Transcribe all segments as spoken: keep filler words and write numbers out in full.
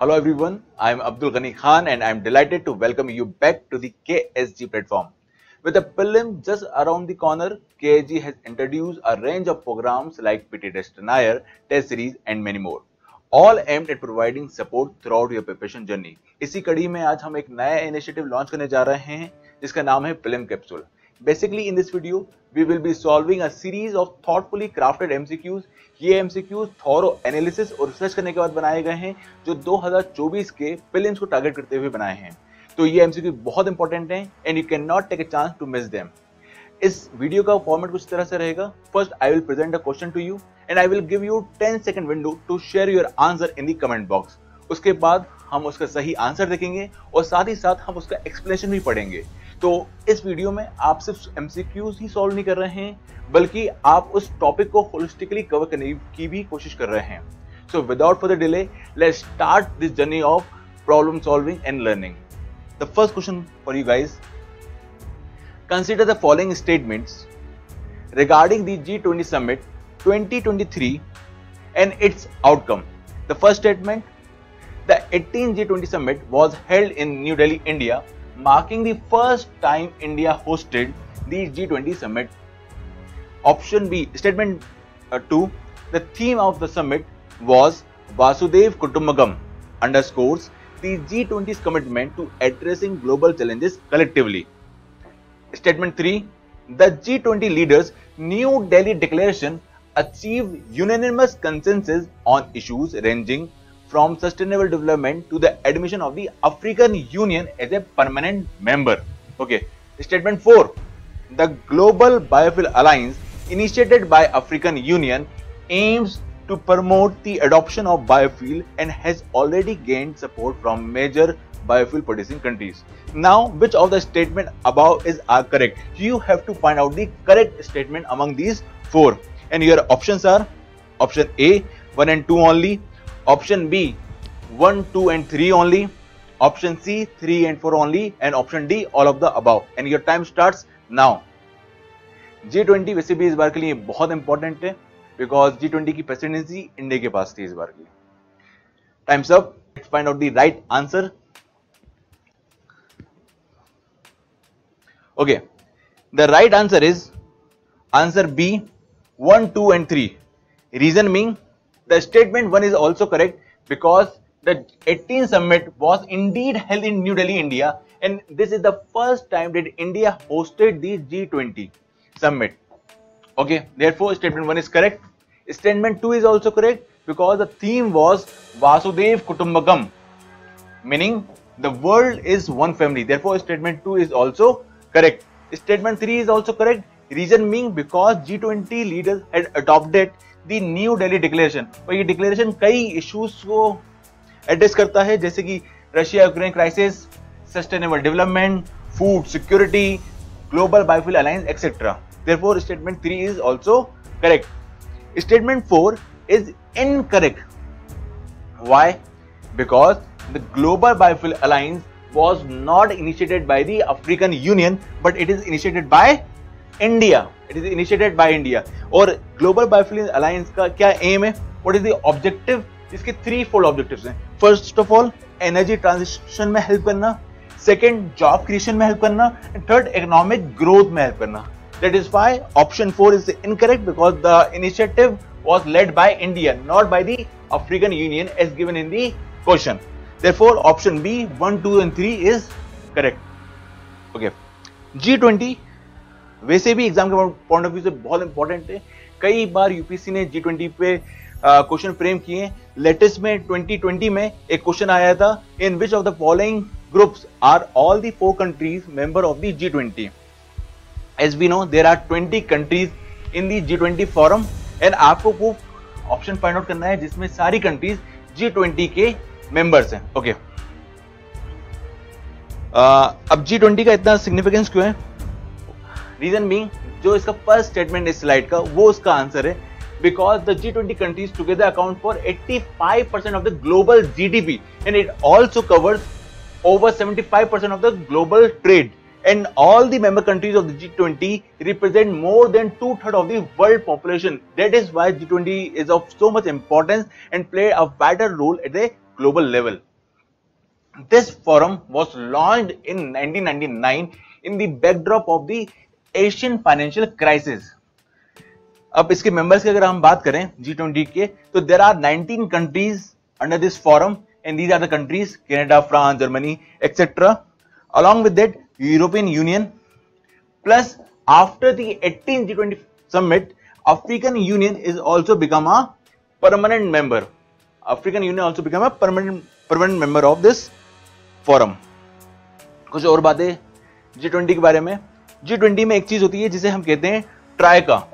Hello everyone, I am Abdul Ghani Khan and I am delighted to welcome you back to the K S G platform. With the prelim just around the corner, K S G has introduced a range of programs like P T Test Nair, Test Series and many more. All aimed at providing support throughout your preparation journey. इसी कड़ी में आज हम एक नया initiative launch करने जा रहे हैं जिसका नाम है prelim capsule. Basically in this video, we will be solving a series of thoughtfully crafted M C Qs. ये M C Qs thorough analysis और रिसर्च करने के बाद बनाए गए हैं जो दो हज़ार चौबीस के प्रिलिम्स को टारगेट करते हुए बनाए हैं. तो ये M C Q बहुत इंपॉर्टेंट हैं and you can not take a chance to miss them. इस वीडियो का फॉर्मेट कुछ तरह से रहेगा. First I will present a question to you and I will give you ten second window to share your answer in the comment box. उसके बाद हम उसका सही आंसर देखेंगे और साथ ही साथ हम उसका एक्सप्लेनेशन भी पढ़ेंगे. तो इस वीडियो में आप सिर्फ एमसीक्यूज ही सॉल्व नहीं कर रहे हैं बल्कि आप उस टॉपिक को होलिस्टिकली कवर करने की भी कोशिश कर रहे हैं. So without further delay let's start this journey of problem solving and learning. The first question for you guys, consider the following statements regarding the G twenty summit twenty twenty-three and its outcome. The first statement, the eighteenth G twenty summit was held in New Delhi, India, marking the first time India hosted the G twenty summit. Option B, statement uh, two, the theme of the summit was Vasudev Kutumbkam, underscores the G twenty's commitment to addressing global challenges collectively. Statement three, the G twenty leaders' New Delhi declaration achieve unanimous consensus on issues ranging from sustainable development to the admission of the African Union as a permanent member. Okay. Statement four. The Global Biofuel Alliance initiated by African Union aims to promote the adoption of biofuel and has already gained support from major biofuel producing countries. Now, which of the statement above is are correct? You have to find out the correct statement among these four. And your options are option A, one and two only, option B, one, two and three only, option C, three and four only, and option D, all of the above. And your time starts now. G twenty वैसे भी इस बार के लिए बहुत important है because G twenty की presidency India के पास थी इस बार के लिए. Time's up, let's find out the right answer. Okay, the right answer is answer B, one, two and three. Reason being, the statement one is also correct because the eighteenth summit was indeed held in New Delhi, India, and this is the first time that India hosted the G twenty summit. Okay, therefore statement one is correct. Statement two is also correct because the theme was Vasudev Kutumbkam, meaning the world is one family. Therefore statement two is also correct. Statement three is also correct. Reason being because G twenty leaders had adopted the New Delhi Declaration. और ये declaration कई issues को address करता है जैसे कि Russia Ukraine crisis, sustainable development, food security, global biofuel alliance etcetera. Therefore statement three is also correct. Statement four is incorrect. Why? Because the global biofuel alliance was not initiated by the African Union but it is initiated by India. It is initiated by India. और global biofuel alliance का क्या aim है, what is the objective? इसके three fold objectives हैं. First of all energy transition में help करना, second job creation में help करना, एंड थर्ड इकोनॉमिक ग्रोथ में हेल्प करना. That is why option four is incorrect because the initiative was led by India not by the African Union as given in the question. Therefore option B, one two and three is correct. Okay, G twenty वैसे भी exam के point of view से बहुत important है. कई बार UPSC ने G twenty पे क्वेश्चन फ्रेम किए. लेटेस्ट में twenty twenty में एक क्वेश्चन आया था, in which of the following groups are all the four countries member of the G twenty. As we know there are twenty countries in the G twenty forum and आपको वो option find out करना है जिसमें सारी countries G twenty के members हैं. Okay, अब G twenty का इतना सिग्निफिकेंस क्यों है? रीजन बीइंग, जो इसका फर्स्ट स्टेटमेंट इस स्लाइड का वो उसका आंसर है because the G twenty countries together account for eighty-five percent of the global GDP and it also covers over seventy-five percent of the global trade and all the member countries of the G twenty represent more than two third of the world population. That is why G twenty is of so much importance and play a wider role at the global level. This forum was launched in nineteen ninety-nine in the backdrop of the Asian financial crisis. अब इसके members की अगर हम बात करें जी twenty के, तो there are nineteen countries under this forum and these are the countries Canada, France, Germany etcetera, along with that European Union. Plus after the eighteenth G twenty summit, African Union is also become a permanent member. African Union also become a permanent permanent member of this forum. कुछ और बातें जी twenty के बारे में. G twenty में एक चीज होती है जिसे हम कहते हैं Trika.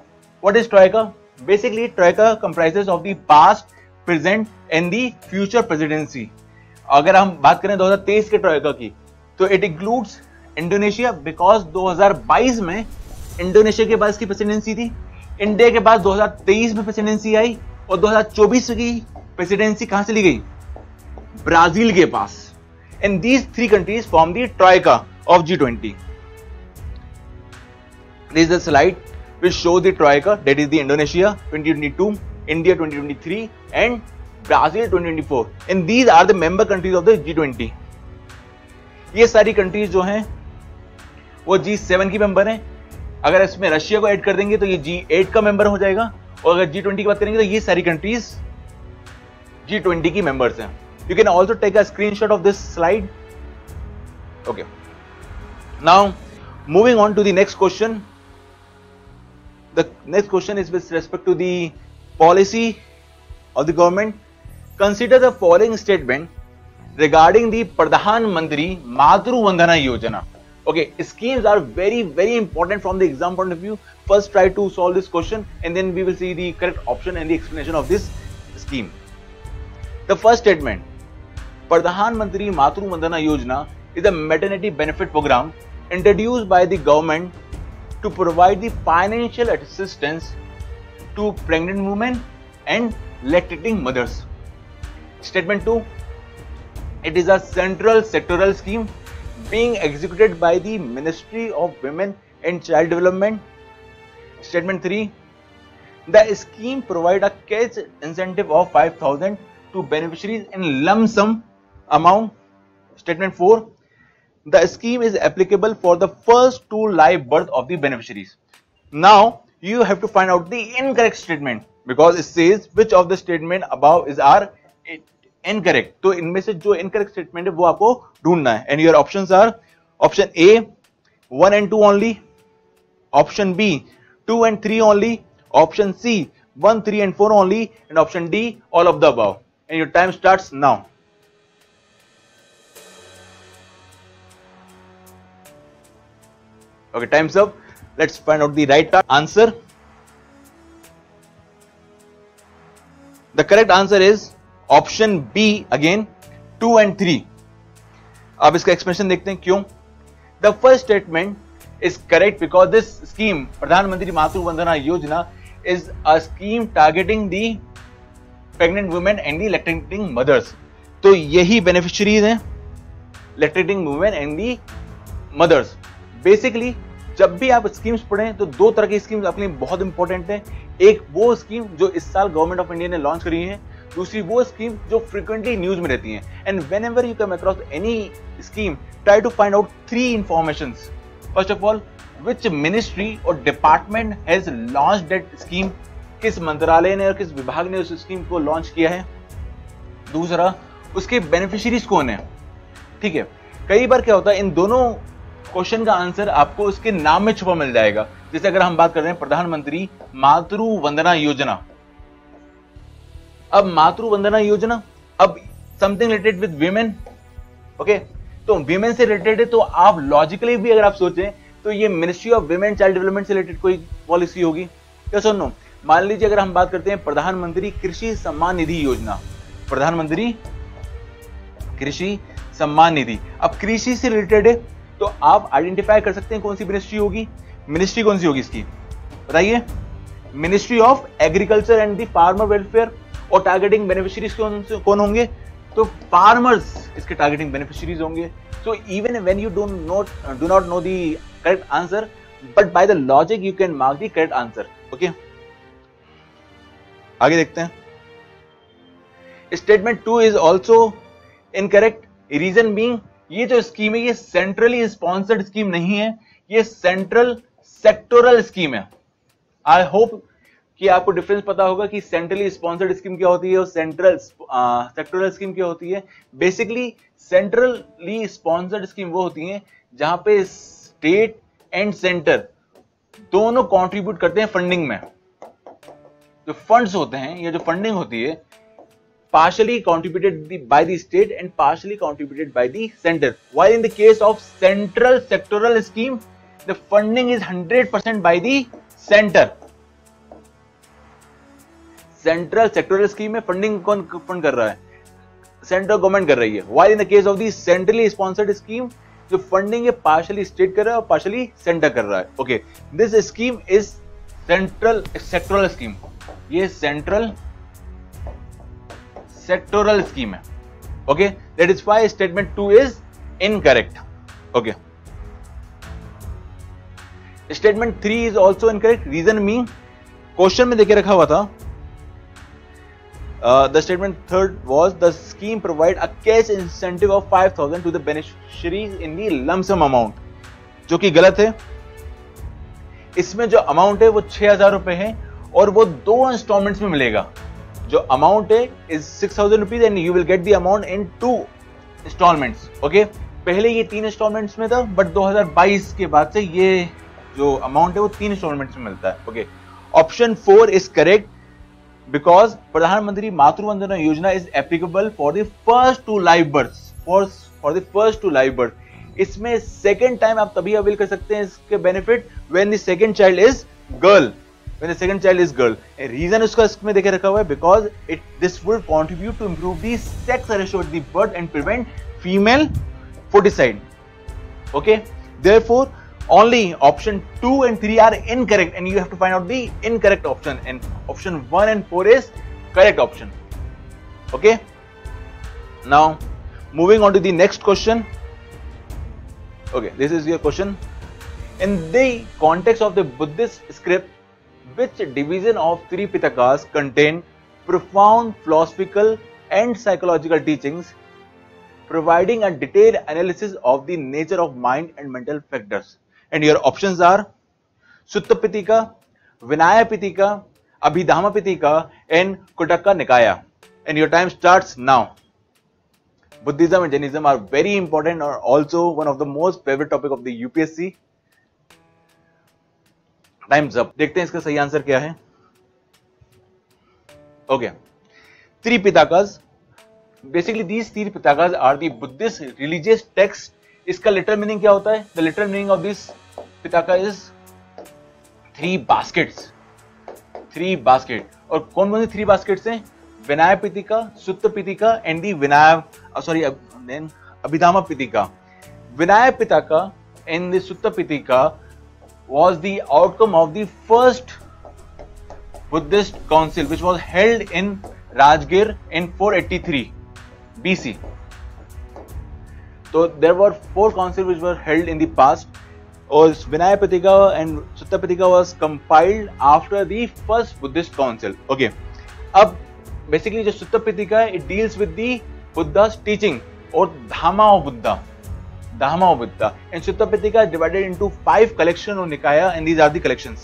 What is troika? Basically troika comprises of the past, present and the future presidency. अगर हम बात करें दो हज़ार तेईस के ट्रायका की, तो इट इंक्लूड्स इंडोनेशिया बिकॉज दो हज़ार बाईस में इंडोनेशिया के पास की प्रेसिडेंसी थी, इंडिया के पास दो हज़ार तेईस में प्रेसिडेंसी आई और दो हज़ार चौबीस की प्रेसिडेंसी कहां से ली गई? ब्राजील के पास. And these three countries form the troika of G twenty. This is the slide which shows the troika, that is the Indonesia twenty twenty-two, India twenty twenty-three and Brazil twenty twenty-four, and these are the member countries of the G twenty. ये सारी countries जो हैं वो जी seven की member हैं. अगर इसमें Russia को ऐड कर देंगे तो ये जी एट का मेंबर हो जाएगा, और अगर जी ट्वेंटी की बात करेंगे तो ये सारी कंट्रीज जी ट्वेंटी की मेंबर्स हैं. You can also take a screenshot of this slide. Okay, now moving on to the next question. The next question is with respect to the policy of the government. Consider the following statement regarding the Pradhan Mantri Matru Vandana Yojana. Okay, schemes are very very important from the exam point of view. First try to solve this question and then we will see the correct option and the explanation of this scheme. The first statement, Pradhan Mantri Matru Vandana Yojana is a maternity benefit program introduced by the government to provide the financial assistance to pregnant women and lactating mothers. Statement two, it is a central sectoral scheme being executed by the Ministry of Women and Child Development. Statement three, the scheme provides a cash incentive of five thousand to beneficiaries in lump sum amount. Statement four, the scheme is applicable for the first two live birth of the beneficiaries. Now you have to find out the incorrect statement because it says which of the statement above is are incorrect. तो इनमें से जो incorrect statement है वो आपको ढूंढना है. And your options are option A one and two only, option B two and three only, option C one, three and four only, and option D all of the above. And your time starts now. Okay, time's up. Let's find out the right answer. The correct answer is option B again, two and three. अब इसका explanation देखते हैं क्यों. The first statement is correct because this scheme, Pradhan Mantri Matru Vandana Yojana, is a scheme targeting the pregnant women and the lactating mothers. तो यही beneficiaries हैं, lactating women and the mothers. Basically जब भी आप schemes पढ़ें तो दो तरह की स्कीम्स अपने बहुत इंपॉर्टेंट हैं. एक वो स्कीम जो इस साल गवर्नमेंट ऑफ इंडिया ने लॉन्च करी है, दूसरी वो स्कीम जो फ्रीक्वेंटली न्यूज में रहती हैं. And whenever you come across any scheme, try to find out three informations. First of all, which ministry और department has launched that scheme, किस मंत्रालय ने और किस विभाग ने उस स्कीम को लॉन्च किया है. दूसरा, उसके बेनिफिशियरीज कौन है. ठीक है, कई बार क्या होता है, इन दोनों क्वेश्चन का आंसर आपको उसके नाम में छुपा मिल जाएगा. जैसे अगर हम बात कर रहे हैं प्रधानमंत्री मातृ वंदना योजना, अब मातृ वंदना योजना, अब something related with women. Okay, तो वीमेन से रिलेटेड है, तो आप लॉजिकली भी अगर आप सोचें तो ये ministry of women child development से रिलेटेड कोई पॉलिसी होगी. क्या सुन लो, मान लीजिए अगर हम बात करते हैं प्रधानमंत्री कृषि सम्मान निधि योजना, प्रधानमंत्री कृषि सम्मान निधि, अब कृषि से रिलेटेड है तो आप आइडेंटिफाई कर सकते हैं कौन सी मिनिस्ट्री होगी, मिनिस्ट्री कौन सी होगी इसकी, बताइए. Ministry of agriculture and the farmer welfare. और टारगेटिंग बेनिफिशियरीज कौन होंगे, तो फार्मर्स इसके टारगेटिंग बेनिफिशियरीज होंगे. So even when you don't know do not know the correct answer, but by the logic you can mark the correct answer. Okay, आगे देखते हैं. Statement two is also incorrect reason being ये जो scheme है ये centrally sponsored scheme नहीं है, ये सेंट्रल सेक्टोरल स्कीम है। आई होप कि आपको डिफरेंस पता होगा कि सेंट्रली स्पॉन्सर्ड स्कीम क्या होती है और सेंट्रल सेक्टोरल स्कीम क्या होती है। बेसिकली सेंट्रली स्पॉन्सर्ड स्कीम वो होती है जहां पे स्टेट एंड सेंटर दोनों कंट्रीब्यूट करते हैं फंडिंग में। जो फंड्स होते हैं या जो फंडिंग होती है partially contributed by the state and partially contributed by the center, while in the case of central sectoral scheme the funding is one hundred percent by the center। Central sectoral scheme mein funding kaun fund kar raha hai? Central government kar rahi hai, while in the case of the centrally sponsored scheme the funding is partially state kar raha hai aur partially center kar raha hai। Okay, this scheme is central sectoral scheme, ye central sectoral scheme है। Okay, that is why statement two is incorrect. Okay, statement three is also incorrect. Reason मी question में देके रखा हुआ था, the statement third was the scheme provide a cash incentive of five thousand to the beneficiaries in the lump sum amount, जो कि गलत है। इसमें जो अमाउंट है वो छह हजार रुपए है और वो दो इंस्टॉलमेंट में मिलेगा। जो अमाउंट है is six thousand rupees and you will get the amount in two instalments. Okay, पहले ये तीन इंस्टॉलमेंट्स में था बट दो हज़ार बाईस के बाद से ये जो अमाउंट है वो तीन इंस्टॉलमेंट्स में मिलता है। Okay, option four is correct because प्रधानमंत्री Matru Vandana Yojana is applicable for the first two live birth for for the first two live birth. इसमें सेकेंड टाइम आप तभी अवेल कर सकते हैं इसके benefit when the second child is girl. When the second child is girl, a reason उसका इसमें देखे रखा हुआ है because it this would contribute to improve the sex ratio at the birth and prevent female foeticide. Okay, therefore only option two and three are incorrect and you have to find out the incorrect option, and option one and four is correct option. Okay, now moving on to the next question. Okay, this is your question. In the context of the Buddhist script, which division of three Pitakas contain profound philosophical and psychological teachings, providing a detailed analysis of the nature of mind and mental factors? And your options are Sutta Pitaka, Vinaya Pitaka, Abhidhamma Pitaka, and Khuddaka Nikaya. And your time starts now. Buddhism and Jainism are very important, or also one of the most favorite topic of the U P S C. Time's up. देखते हैं इसका सही answer क्या है। Okay, three Pitakas, basically these three Pitakas are the Buddhist religious text. इसका literal meaning क्या होता है? The literal meaning of this Pitaka is three baskets, three basket. और कौन कौन सी थ्री बास्केट्स हैं? Vinaya Pitaka, Sutta Pitaka and the Vinaya sorry then Abhidhamma Pitaka. Vinaya Pitaka and the Sutta Pitaka was the outcome of the first Buddhist council which was held in Rajgir in four eighty-three B C. So there were four councils which were held in the past, or Vinaya Pitaka and Sutta Pitaka was compiled after the first Buddhist council. Okay, ab basically jo Sutta Pitaka it deals with the Buddha's teaching or Dhamma of Buddha, Dhamma of Buddha, and Sutta Pitaka divided into five collection or Nikaya, and these are the collections: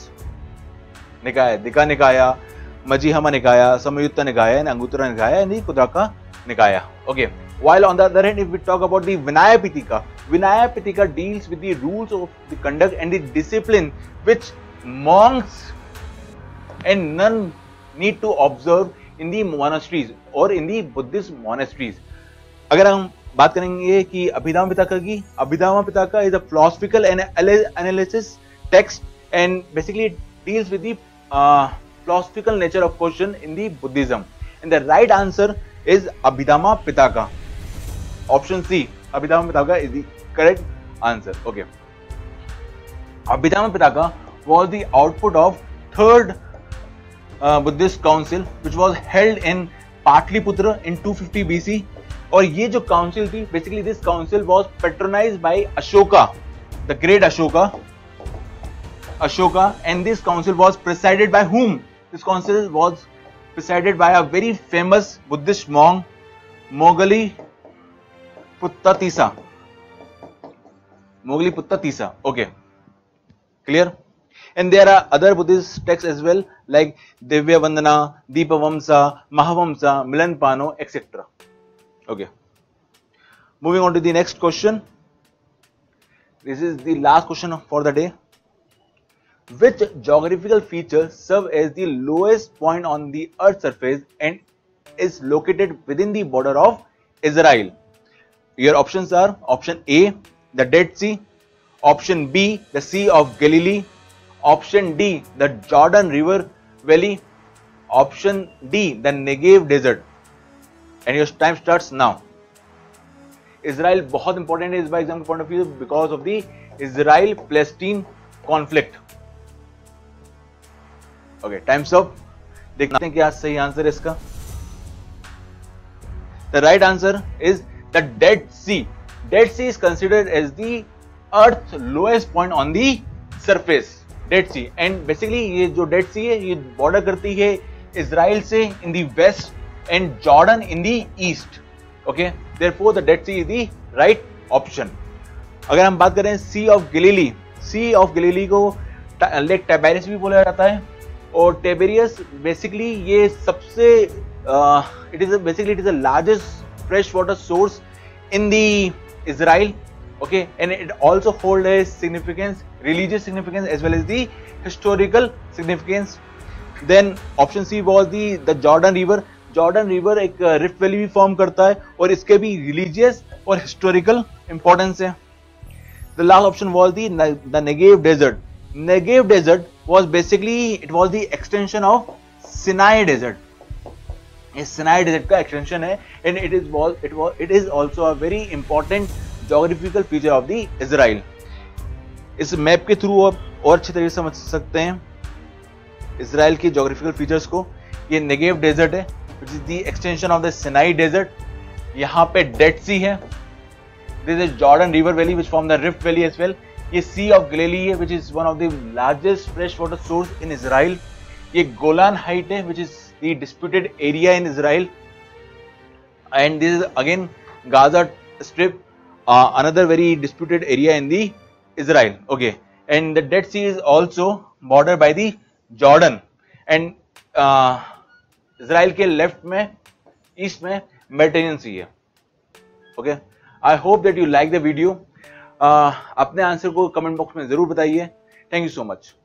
Nikaya, Dika Nikaya, Majjhima Nikaya, Samyutta Nikaya, and Anguttara Nikaya, and the Khuddaka Nikaya. Okay. While on the other hand, if we talk about the Vinaya Pitaka, Vinaya Pitaka deals with the rules of the conduct and the discipline which monks and nuns need to observe in the monasteries or in the Buddhist monasteries. अगर हम बात करेंगे कि अभिधामा पिटाका की, Abhidhamma Pitaka is a philosophical analysis text and basically deals with the philosophical nature of question in the Buddhism, and the right answer is Abhidhamma Pitaka. Option C, Abhidhamma Pitaka is the correct answer. Okay, Abhidhamma Pitaka was the output of third Buddhist council which was held in Pataliputra in two fifty B C. और ये जो council थी, basically this council was patronised by Ashoka, the great Ashoka, Ashoka, and this council was presided by whom? This council was presided by a very famous Buddhist monk, Moggali Moggaliputta Tissa, Moggaliputta Tissa, okay, clear? And there are other Buddhist texts as well like Divyavadana, Deepavamsa, Mahavamsa, Milindapanho, et cetera. Okay. Moving on to the next question. This is the last question for the day. Which geographical feature serves as the lowest point on the earth's surface and is located within the border of Israel? Your options are option A, the Dead Sea, option B, the Sea of Galilee, option D, the Jordan River Valley, option D, the Negev Desert. And your time starts now. Israel बहुत important is by exam point of view because of the Israel-Palestine conflict. Okay, time's up. देखते हैं क्या सही answer इसका. The right answer is the Dead Sea. Dead Sea is considered as the Earth's lowest point on the surface. Dead Sea and basically ये जो dead सी है ये border करती है इजराइल से in the west and Jordan in the east. Okay, therefore the Dead Sea is the right option. अगर हम बात करें सी ऑफ गलीली, सी ऑफ गलीली को लेक टाइबेरियस भी बोला जाता है और टाइबेरियस बेसिकली ये सबसे it is basically it is the largest fresh water source in the Israel. Okay, and it also holds a significance, religious significance as well as the historical significance. Then option C was the the Jordan River. Jordan River एक rift valley भी form करता है और इसके भी religious और historical importance है. The last option was the the Negev Desert. Negev Desert was basically it was the extension of Sinai Desert. ये Sinai Desert का extension है and it is it was it is also a very important geographical feature of the Israel. इस map के through आप और अच्छे तरीके से समझ सकते हैं इसराइल के geographical features को. ये नेगेव डेजर्ट है which is the extension of the Sinai Desert. यहाँ पे डेड सी है. This is Jordan River Valley which form the Rift Valley as well. ये Sea of Galilee है which is one of the largest freshwater source in Israel. ये Golan height है which is the disputed area in Israel. And this is again Gaza Strip. Uh, another very disputed area in the Israel. Okay, and the Dead Sea is also bordered by the Jordan. And uh, Israel के left में, east में Mediterranean Sea है. Okay, I hope that you like the video. Uh, अपने answer को comment box में जरूर बताइए. Thank you so much.